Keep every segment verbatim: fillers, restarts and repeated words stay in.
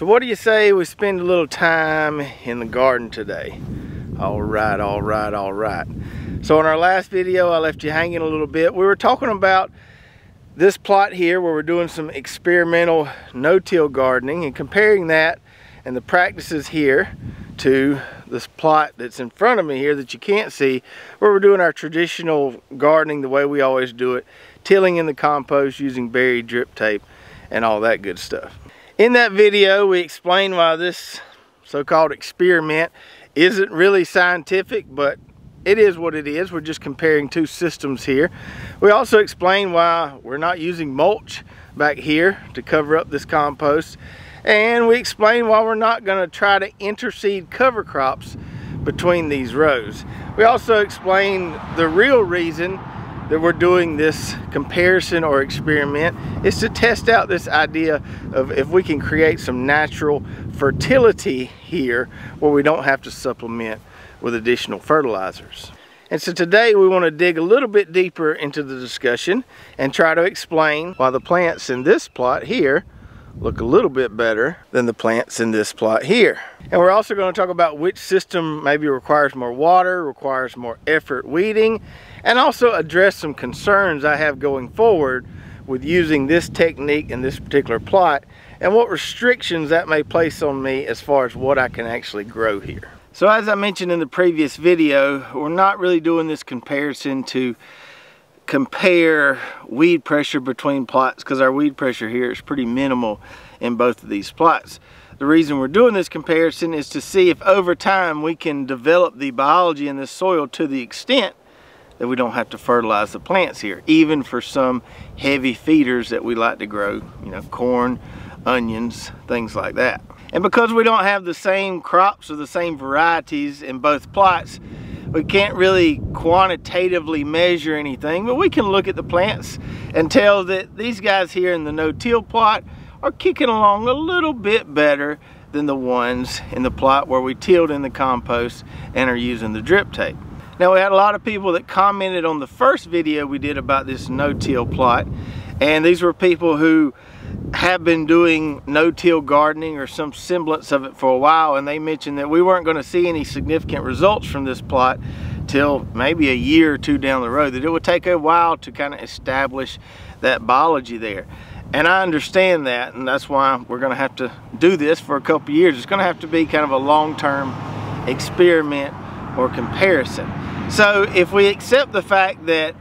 So what do you say we spend a little time in the garden today? All right, all right, all right. So in our last video, I left you hanging a little bit. We were talking about this plot here where we're doing some experimental no-till gardening and comparing that and the practices here to this plot that's in front of me here that you can't see, where we're doing our traditional gardening the way we always do it, tilling in the compost using berry drip tape and all that good stuff. In that video, we explained why this so-called experiment isn't really scientific, but it is what it is. We're just comparing two systems here. We also explained why we're not using mulch back here to cover up this compost. And we explained why we're not going to try to interseed cover crops between these rows. We also explained the real reason that we're doing this comparison or experiment is to test out this idea of if we can create some natural fertility here where we don't have to supplement with additional fertilizers. And so today we want to dig a little bit deeper into the discussion and try to explain why the plants in this plot here look a little bit better than the plants in this plot here. And we're also going to talk about which system maybe requires more water, requires more effort weeding, and also address some concerns I have going forward with using this technique in this particular plot and what restrictions that may place on me as far as what I can actually grow here. So as I mentioned in the previous video, we're not really doing this comparison to compare weed pressure between plots because our weed pressure here is pretty minimal in both of these plots. The reason we're doing this comparison is to see if over time we can develop the biology in this soil to the extent that we don't have to fertilize the plants here, even for some heavy feeders that we like to grow, you know, corn, onions, things like that. And because we don't have the same crops or the same varieties in both plots, we can't really quantitatively measure anything, but we can look at the plants and tell that these guys here in the no-till plot are kicking along a little bit better than the ones in the plot where we tilled in the compost and are using the drip tape. Now, we had a lot of people that commented on the first video we did about this no-till plot, and these were people who have been doing no-till gardening or some semblance of it for a while, and they mentioned that we weren't going to see any significant results from this plot till maybe a year or two down the road, that it would take a while to kind of establish that biology there. And I understand that, and that's why we're going to have to do this for a couple years. It's going to have to be kind of a long-term experiment or comparison. So if we accept the fact that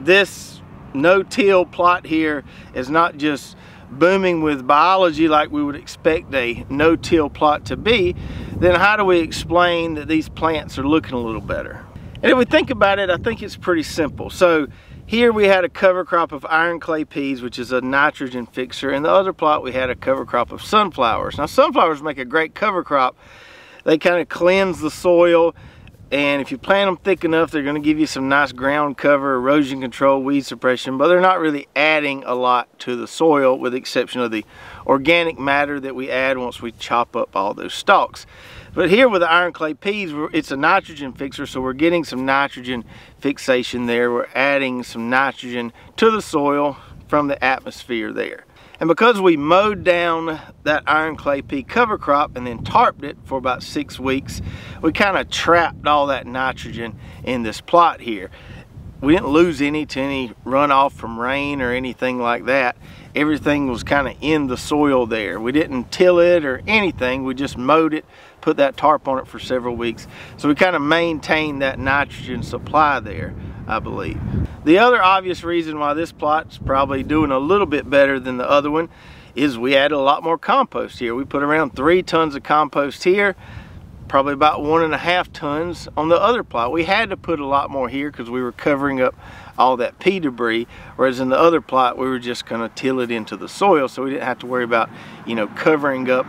this no-till plot here is not just booming with biology like we would expect a no-till plot to be, then how do we explain that these plants are looking a little better? And if we think about it, I think it's pretty simple. So here we had a cover crop of iron clay peas, which is a nitrogen fixer. In the other plot, we had a cover crop of sunflowers. Now, sunflowers make a great cover crop. They kind of cleanse the soil, and if you plant them thick enough, they're going to give you some nice ground cover, erosion control, weed suppression, but they're not really adding a lot to the soil with the exception of the organic matter that we add once we chop up all those stalks. But here with the iron clay peas, it's a nitrogen fixer, so we're getting some nitrogen fixation there. We're adding some nitrogen to the soil from the atmosphere there. And because we mowed down that iron clay pea cover crop and then tarped it for about six weeks, we kind of trapped all that nitrogen in this plot here. We didn't lose any to any runoff from rain or anything like that. Everything was kind of in the soil there. We didn't till it or anything. We just mowed it, put that tarp on it for several weeks. So we kind of maintained that nitrogen supply there, I believe. The other obvious reason why this plot's probably doing a little bit better than the other one is we added a lot more compost here. We put around three tons of compost here, probably about one and a half tons on the other plot. We had to put a lot more here because we were covering up all that pea debris, whereas in the other plot, we were just gonna till it into the soil, so we didn't have to worry about, you know, covering up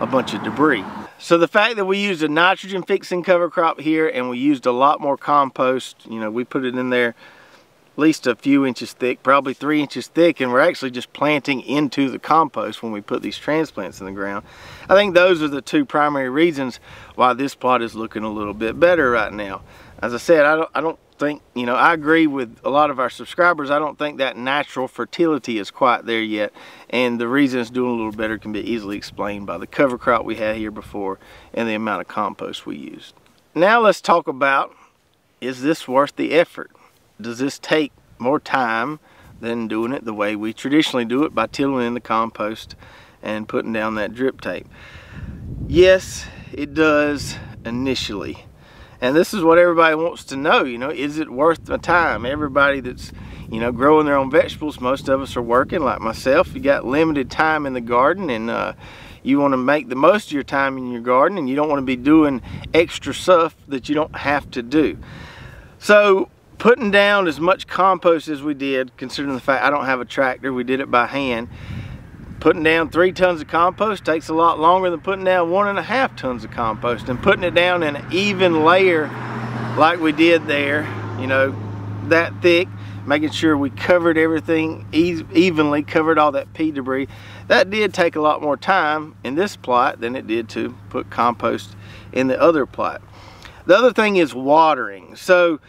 a bunch of debris. So the fact that we used a nitrogen fixing cover crop here and we used a lot more compost, you know, we put it in there at least a few inches thick, probably three inches thick, and we're actually just planting into the compost when we put these transplants in the ground. I think those are the two primary reasons why this plot is looking a little bit better right now. As I said, I don't, I don't think, you know, I agree with a lot of our subscribers. I don't think that natural fertility is quite there yet, and the reason it's doing a little better can be easily explained by the cover crop we had here before and the amount of compost we used. Now let's talk about, is this worth the effort? Does this take more time than doing it the way we traditionally do it, by tilling in the compost and putting down that drip tape? Yes, it does initially. And this is what everybody wants to know, you know, is it worth the time? Everybody that's, you know, growing their own vegetables, most of us are working, like myself. You got limited time in the garden, and uh, you want to make the most of your time in your garden, and you don't want to be doing extra stuff that you don't have to do. So putting down as much compost as we did, considering the fact I don't have a tractor, we did it by hand. Putting down three tons of compost takes a lot longer than putting down one and a half tons of compost, and putting it down in an even layer like we did there, you know, that thick, making sure we covered everything evenly, covered all that pea debris. That did take a lot more time in this plot than it did to put compost in the other plot. The other thing is watering. So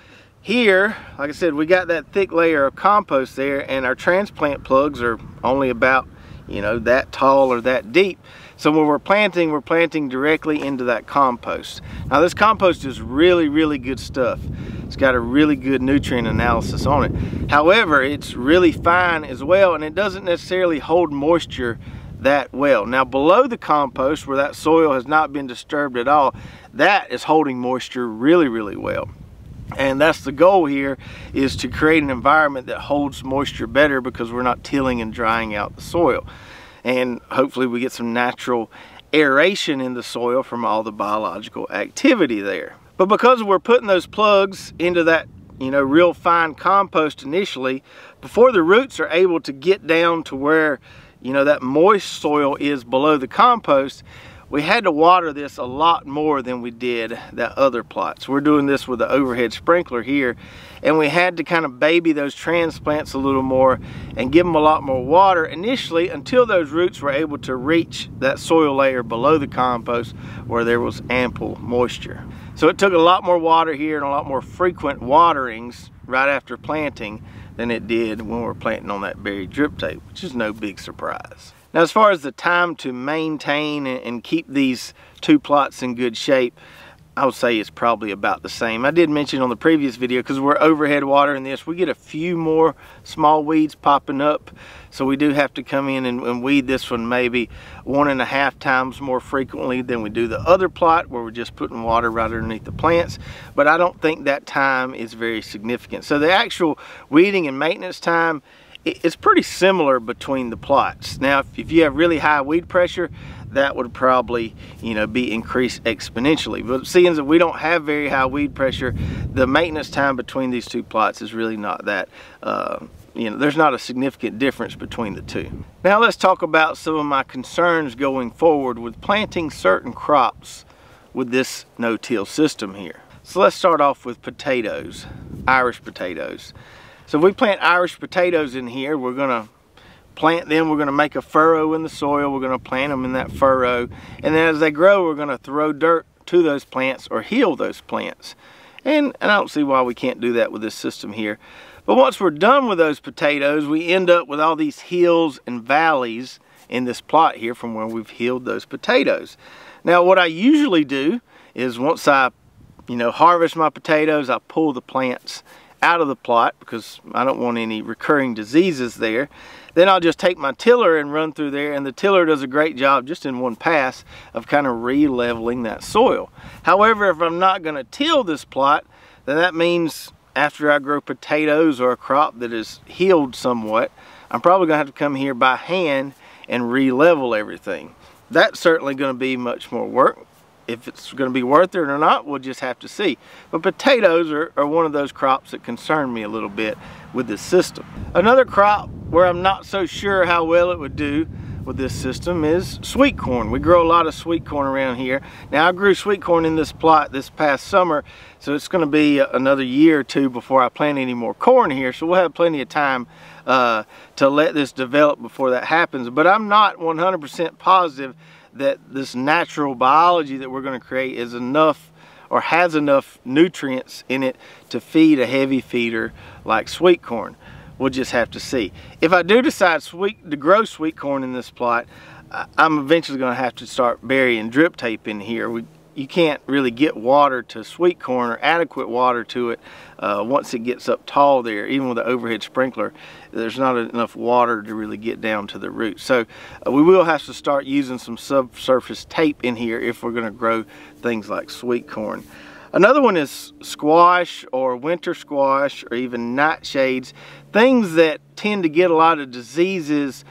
here, like I said, we got that thick layer of compost there, and our transplant plugs are only about, you know, that tall or that deep. So when we're planting, we're planting directly into that compost. Now this compost is really, really good stuff. It's got a really good nutrient analysis on it. However, it's really fine as well, and it doesn't necessarily hold moisture that well. Now below the compost, where that soil has not been disturbed at all, that is holding moisture really, really well. And that's the goal here, is to create an environment that holds moisture better, because we're not tilling and drying out the soil. And hopefully we get some natural aeration in the soil from all the biological activity there. But because we're putting those plugs into that, you know, real fine compost initially, before the roots are able to get down to where, you know, that moist soil is below the compost, we had to water this a lot more than we did that other plot. So we're doing this with the overhead sprinkler here, and we had to kind of baby those transplants a little more and give them a lot more water initially, until those roots were able to reach that soil layer below the compost where there was ample moisture. So it took a lot more water here and a lot more frequent waterings right after planting than it did when we were planting on that buried drip tape, which is no big surprise. Now, as far as the time to maintain and keep these two plots in good shape, I would say it's probably about the same. I did mention on the previous video, because we're overhead watering this, we get a few more small weeds popping up. So we do have to come in and, and weed this one maybe one and a half times more frequently than we do the other plot, where we're just putting water right underneath the plants. But I don't think that time is very significant. So the actual weeding and maintenance time, it's pretty similar between the plots. Now, if you have really high weed pressure, that would probably, you know, be increased exponentially. But seeing that we don't have very high weed pressure, the maintenance time between these two plots is really not that, uh, you know, there's not a significant difference between the two. Now let's talk about some of my concerns going forward with planting certain crops with this no-till system here. So let's start off with potatoes, Irish potatoes. So if we plant Irish potatoes in here, we're gonna plant them, we're gonna make a furrow in the soil, we're gonna plant them in that furrow, and then as they grow, we're gonna throw dirt to those plants or heal those plants. And, and I don't see why we can't do that with this system here. But once we're done with those potatoes, we end up with all these hills and valleys in this plot here from where we've healed those potatoes. Now what I usually do is, once I, you know, harvest my potatoes, I pull the plants out of the plot, because I don't want any recurring diseases there. Then I'll just take my tiller and run through there, and the tiller does a great job just in one pass of kind of re-leveling that soil. However, if I'm not going to till this plot, then that means after I grow potatoes or a crop that is healed somewhat, I'm probably going to have to come here by hand and re-level everything. That's certainly going to be much more work. If it's going to be worth it or not, we'll just have to see. But potatoes are, are one of those crops that concern me a little bit with this system. Another crop where I'm not so sure how well it would do with this system is sweet corn. We grow a lot of sweet corn around here. Now I grew sweet corn in this plot this past summer, so it's going to be another year or two before I plant any more corn here, so we'll have plenty of time uh, to let this develop before that happens. But I'm not one hundred percent positive that this natural biology that we're going to create is enough or has enough nutrients in it to feed a heavy feeder like sweet corn. We'll just have to see. If I do decide sweet, to grow sweet corn in this plot, I'm eventually going to have to start burying drip tape in here. We, you can't really get water to sweet corn or adequate water to it uh, once it gets up tall there. Even with the overhead sprinkler, there's not enough water to really get down to the roots. So uh, we will have to start using some subsurface tape in here if we're going to grow things like sweet corn. Another one is squash or winter squash or even nightshades, things that tend to get a lot of diseases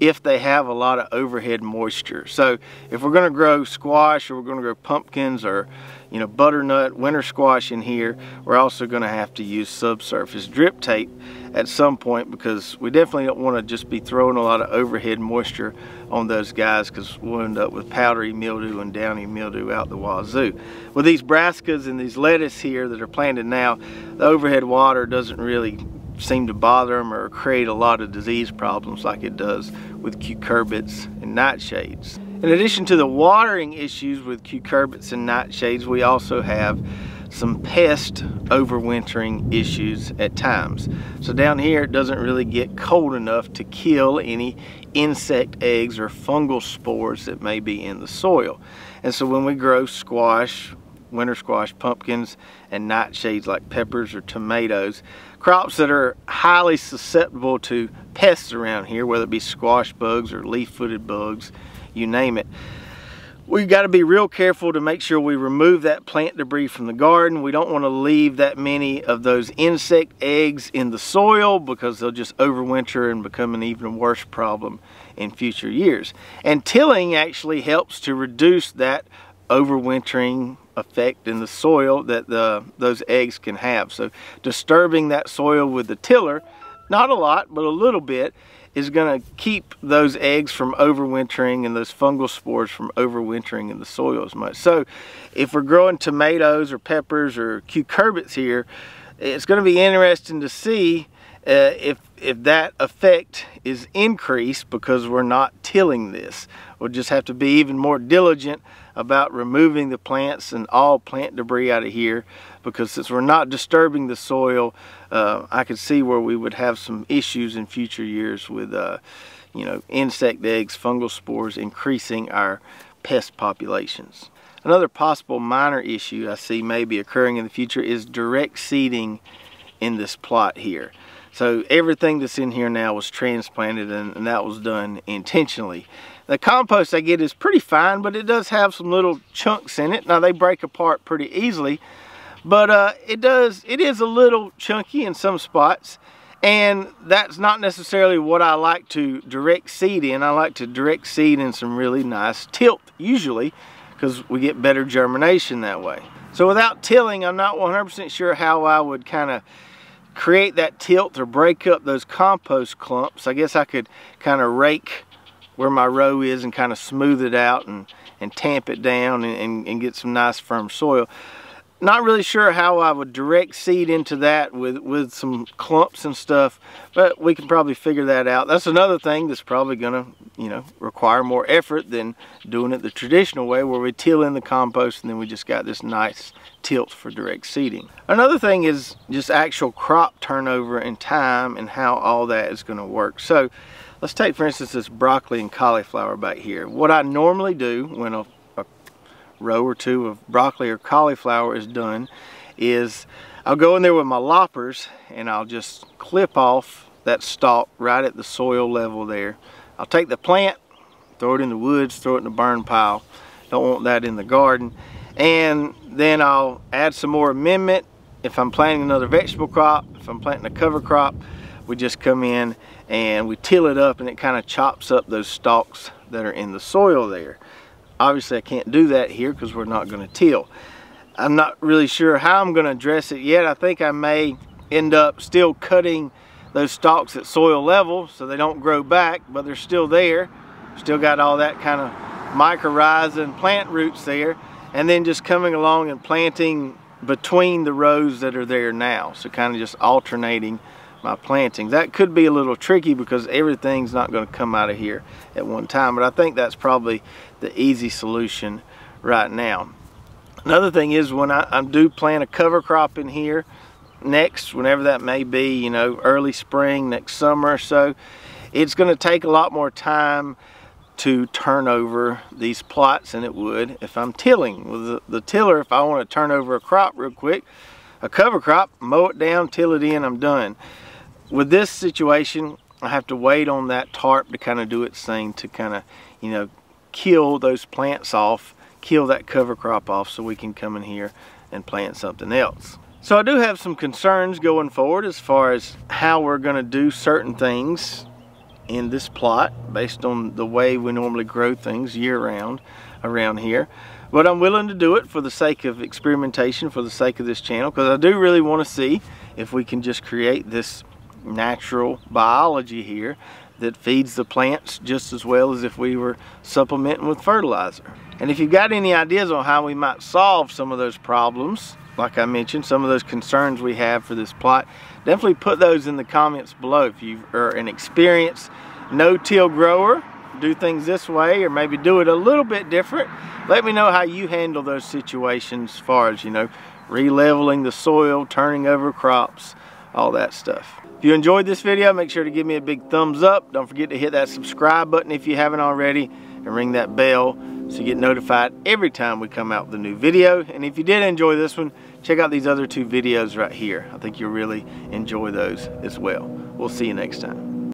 if they have a lot of overhead moisture. So if we're going to grow squash or we're going to grow pumpkins or, you know, butternut, winter squash in here, we're also going to have to use subsurface drip tape at some point, because we definitely don't want to just be throwing a lot of overhead moisture on those guys, because we'll end up with powdery mildew and downy mildew out the wazoo. With these brassicas and these lettuce here that are planted now, the overhead water doesn't really seem to bother them or create a lot of disease problems like it does with cucurbits and nightshades. In addition to the watering issues with cucurbits and nightshades, we also have some pest overwintering issues at times. So down here it doesn't really get cold enough to kill any insect eggs or fungal spores that may be in the soil. And so when we grow squash, winter squash, pumpkins, and nightshades like peppers or tomatoes, crops that are highly susceptible to pests around here, whether it be squash bugs or leaf-footed bugs, you name it. We've got to be real careful to make sure we remove that plant debris from the garden. We don't want to leave that many of those insect eggs in the soil, because they'll just overwinter and become an even worse problem in future years. And tilling actually helps to reduce that overwintering effect in the soil that the those eggs can have. So disturbing that soil with the tiller, not a lot but a little bit, is going to keep those eggs from overwintering and those fungal spores from overwintering in the soil as much. So if we're growing tomatoes or peppers or cucurbits here, it's going to be interesting to see uh, if if that effect is increased because we're not tilling this. We'll just have to be even more diligent about removing the plants and all plant debris out of here, because since we're not disturbing the soil, uh, I could see where we would have some issues in future years with uh, you know, insect eggs, fungal spores, increasing our pest populations. Another possible minor issue I see may be occurring in the future is direct seeding in this plot here. So everything that's in here now was transplanted, and, and that was done intentionally. The compost I get is pretty fine, but it does have some little chunks in it. Now they break apart pretty easily, but uh, it does, it is a little chunky in some spots, and that's not necessarily what I like to direct seed in. I like to direct seed in some really nice tilt usually, because we get better germination that way. So without tilling, I'm not one hundred percent sure how I would kind of create that tilt or break up those compost clumps. I guess I could kind of rake where my row is and kind of smooth it out and, and tamp it down and, and, and get some nice firm soil. Not really sure how I would direct seed into that with, with some clumps and stuff, but we can probably figure that out. That's another thing that's probably gonna, you know, require more effort than doing it the traditional way where we till in the compost and then we just got this nice tilt for direct seeding. Another thing is just actual crop turnover and time and how all that is gonna work. So let's take, for instance, this broccoli and cauliflower back here. What I normally do when a, a row or two of broccoli or cauliflower is done is I'll go in there with my loppers and I'll just clip off that stalk right at the soil level there. I'll take the plant, throw it in the woods, throw it in the burn pile. Don't want that in the garden. And then I'll add some more amendment. If I'm planting another vegetable crop, if I'm planting a cover crop, we just come in and we till it up, and it kind of chops up those stalks that are in the soil there. Obviously I can't do that here because we're not going to till. I'm not really sure how I'm going to address it yet. I think I may end up still cutting those stalks at soil level so they don't grow back, but they're still there. Still got all that kind of mycorrhiza and plant roots there, and then just coming along and planting between the rows that are there now. So kind of just alternating my plantings. That could be a little tricky because everything's not going to come out of here at one time, but I think that's probably the easy solution right now. Another thing is when I, I do plant a cover crop in here next, whenever that may be, you know, early spring, next summer or so, it's going to take a lot more time to turn over these plots than it would if I'm tilling. With the, the tiller, if I want to turn over a crop real quick, a cover crop, mow it down, till it in, I'm done. With this situation, I have to wait on that tarp to kind of do its thing to kind of, you know, kill those plants off, kill that cover crop off so we can come in here and plant something else. So I do have some concerns going forward as far as how we're going to do certain things in this plot based on the way we normally grow things year round around here. But I'm willing to do it for the sake of experimentation, for the sake of this channel, because I do really want to see if we can just create this natural biology here that feeds the plants just as well as if we were supplementing with fertilizer. And if you've got any ideas on how we might solve some of those problems, like I mentioned, some of those concerns we have for this plot, definitely put those in the comments below. If you are an experienced no-till grower, do things this way, or maybe do it a little bit different, let me know how you handle those situations as far as, you know, re-leveling the soil, turning over crops, all that stuff. If you enjoyed this video, make sure to give me a big thumbs up. Don't forget to hit that subscribe button if you haven't already, and ring that bell so you get notified every time we come out with a new video. And if you did enjoy this one, check out these other two videos right here. I think you'll really enjoy those as well. We'll see you next time.